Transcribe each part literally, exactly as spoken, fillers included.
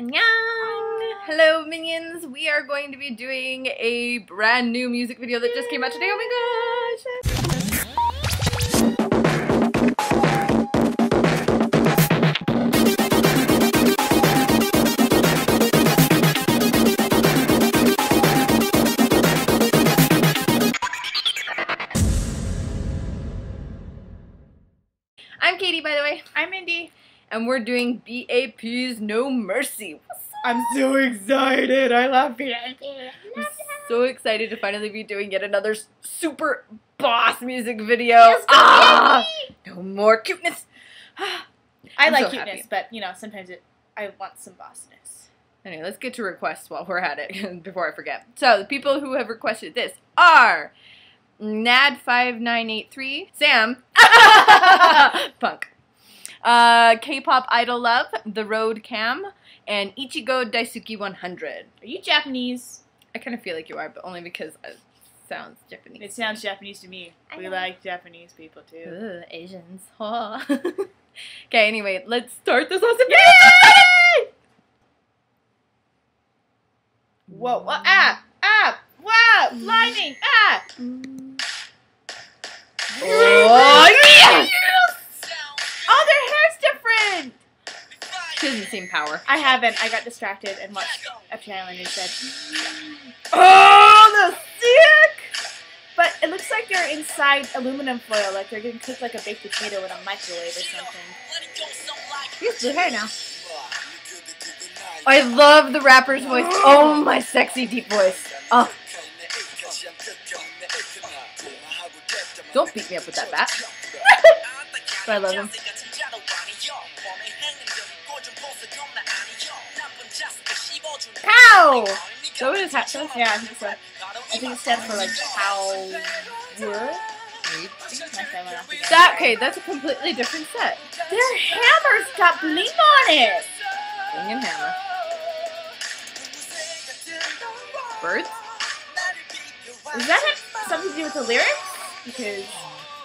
Annyeong! Hello minions! We are going to be doing a brand new music video that just came out today. Oh my gosh! I'm Katie, by the way. I'm Indy. And we're doing B A P's No Mercy. What's up? I'm so excited. I love B A P. I'm so excited to finally be doing yet another super boss music video. Yes, ah, no more cuteness. Ah, I I'm like so cuteness, happy. But you know, sometimes it, I want some bossness. Anyway, let's get to requests while we're at it before I forget. So the people who have requested this are Nad five nine eight three, Sam, Punk. Uh, K-pop Idol Love, The Road Cam, and Ichigo Daisuki one hundred. Are you Japanese? I kind of feel like you are, but only because it sounds Japanese. It sounds Japanese to me. I we know. Like Japanese people too. Ooh, Asians. Okay, anyway, let's start this awesome video. Yay! Whoa! Whoa! Ah! Ah! Wow! Lightning! Ah! Oh, yeah! She doesn't seem power. I haven't. I got distracted and watched a channel instead. Oh, the sick! But it looks like they're inside aluminum foil, like they're getting cooked like a baked potato in a microwave or something. You have blue hair now. I love the rapper's voice. Oh, my sexy deep voice. Oh. Don't beat me up with that bat. But I love him. Pow! So what is that? Yeah, I think so. I think it stands for like pow. That okay? That's a completely different set. Their hammer's got bling on it. Bling and hammer. Birds? Is that it? Something to do with the lyrics? Because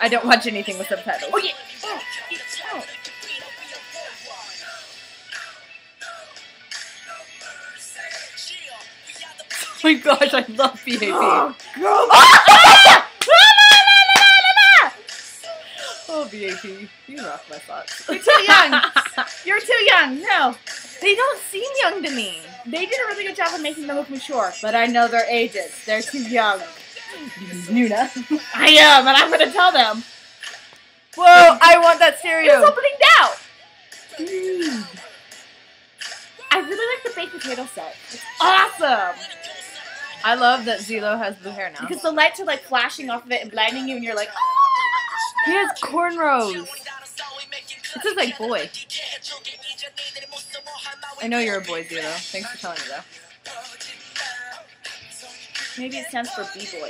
I don't watch anything with subtitles. Oh yeah. Oh. Oh. Oh my gosh, I love B A P. Oh, oh B A P, you rock my thoughts. You're too young. You're too young. No, they don't seem young to me. They did a really good job of making them look mature, but I know their ages. They're too young. Nuna. I am, and I'm gonna tell them. Whoa! I want that cereal. It's opening now. Mm. I really like the baked potato set. It's awesome. I love that Zelo has blue hair now. Because the lights are like flashing off of it and blinding you and you're like, oh! He has cornrows! It says like boy. I know you're a boy, Zelo. Thanks for telling me though. Maybe it stands for B-boy.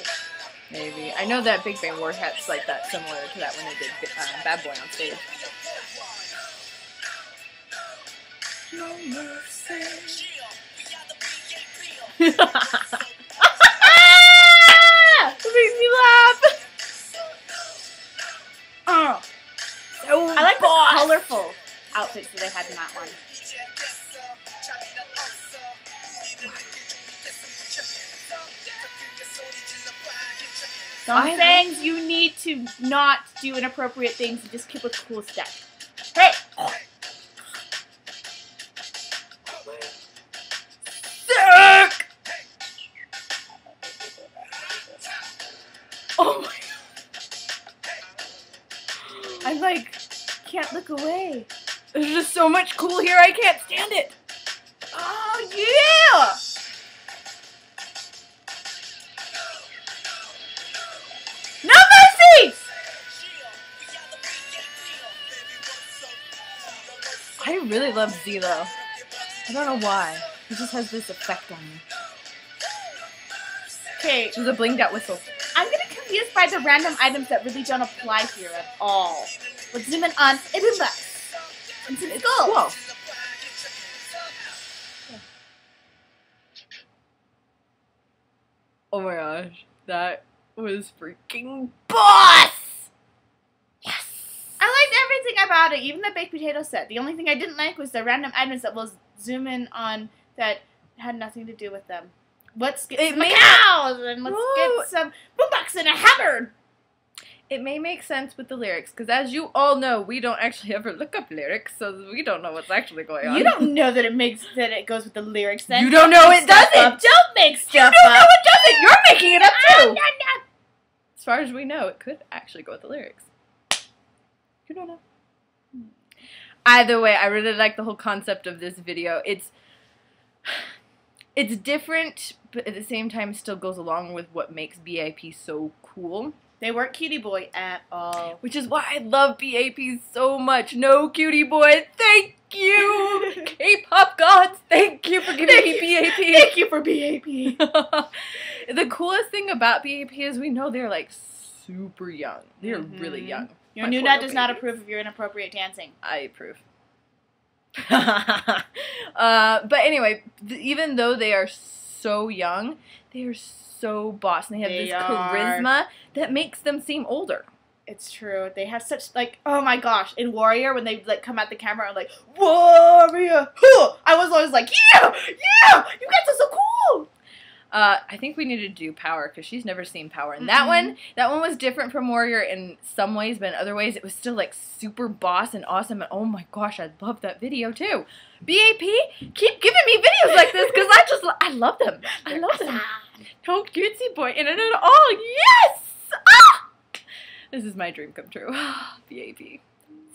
Maybe. I know that Big Bang wore hats like that similar to that when they did um, Bad Boy on stage. No mercy. Makes me laugh. Oh, so I like boss. The colorful outfits that they had in that one. Some things you need to not do inappropriate things and just keep with the cool stuff. Hey! Oh. I'm like, can't look away. There's just so much cool here, I can't stand it. Oh, yeah! No mercy! I really love Zelo. I don't know why. He just has this effect on me. Okay. She's a blinged out whistle. I'm gonna confused by the random items that really don't apply here at all. Let's zoom in on Ibumba. And let's go. Whoa. Oh my gosh, that was freaking boss! Yes! I liked everything about about it, even the baked potato set. The only thing I didn't like was the random items that we'll zoom in on that had nothing to do with them. Let's get it some cows and let's whoa. get some boombox and a hammer. It may make sense with the lyrics, because as you all know, we don't actually ever look up lyrics, so we don't know what's actually going on. You don't know that it makes that it goes with the lyrics. Then you don't know it doesn't. Up. Don't make stuff up. You don't up. know it doesn't. You're making it up too. No, no, no. As far as we know, it could actually go with the lyrics. You don't know. Either way, I really like the whole concept of this video. It's it's different, but at the same time, still goes along with what makes B A P so cool. They weren't cutie boy at all. Which is why I love B A P so much. No cutie boy, thank you! K-pop gods, thank you for giving me B A P. Thank you for B A P. The coolest thing about B A P is we know they're like super young. They're mm-hmm. really young. Your new dad does not approve of your inappropriate dancing. I approve. uh, but anyway, th even though they are so young, they are so so boss, and they have they this are. charisma that makes them seem older. It's true. They have such, like, oh my gosh, in Warrior, when they, like, come at the camera and, like, Warrior, huh! I was always like, yeah, yeah, you guys are so cool! Uh, I think we need to do Power, because she's never seen Power, and mm-hmm. that one, that one was different from Warrior in some ways, but in other ways, it was still, like, super boss and awesome, and oh my gosh, I love that video, too. B A P, keep giving me videos like this, because I just, I love them. I love them. No cutesy boy in it at all. Yes! Ah! This is my dream come true. B A P.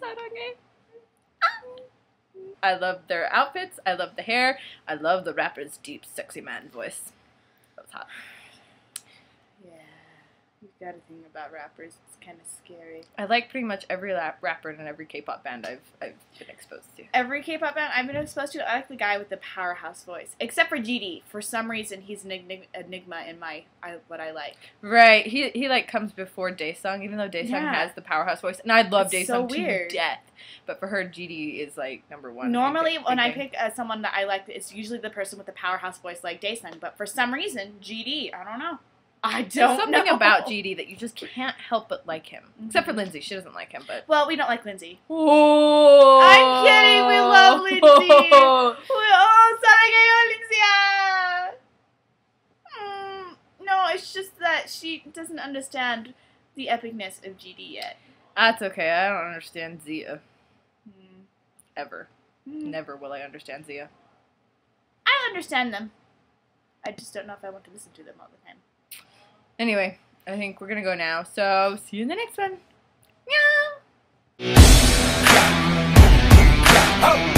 Sarange. I love their outfits. I love the hair. I love the rapper's deep, sexy man voice. That was hot. Yeah. You've got to think about rappers. It's kind of scary. I like pretty much every rap rapper and every K-pop band I've, I've been exposed to. Every K-pop band I've been exposed to, I like the guy with the powerhouse voice. Except for G D. For some reason, he's an enigma in my I, what I like. Right. He, he like, comes before Daesung, even though Daesung yeah. has the powerhouse voice. And I love Daesung so to death. But for her, G D is, like, number one. Normally, when I pick uh, someone that I like, it's usually the person with the powerhouse voice like Daesung. But for some reason, G D, I don't know. I don't There's something know. about G D that you just can't help but like him. Mm-hmm. Except for Lindsay. She doesn't like him, but... Well, we don't like Lindsay. Oh. I'm kidding. We love Lindsay. Oh, sorry, Lindsay. Mm, no, it's just that she doesn't understand the epicness of G D yet. That's okay. I don't understand Zia. Mm. Ever. Mm. Never will I understand Zia. I understand them. I just don't know if I want to listen to them all the time. Anyway, I think we're gonna go now, so see you in the next one. Meow! Oh.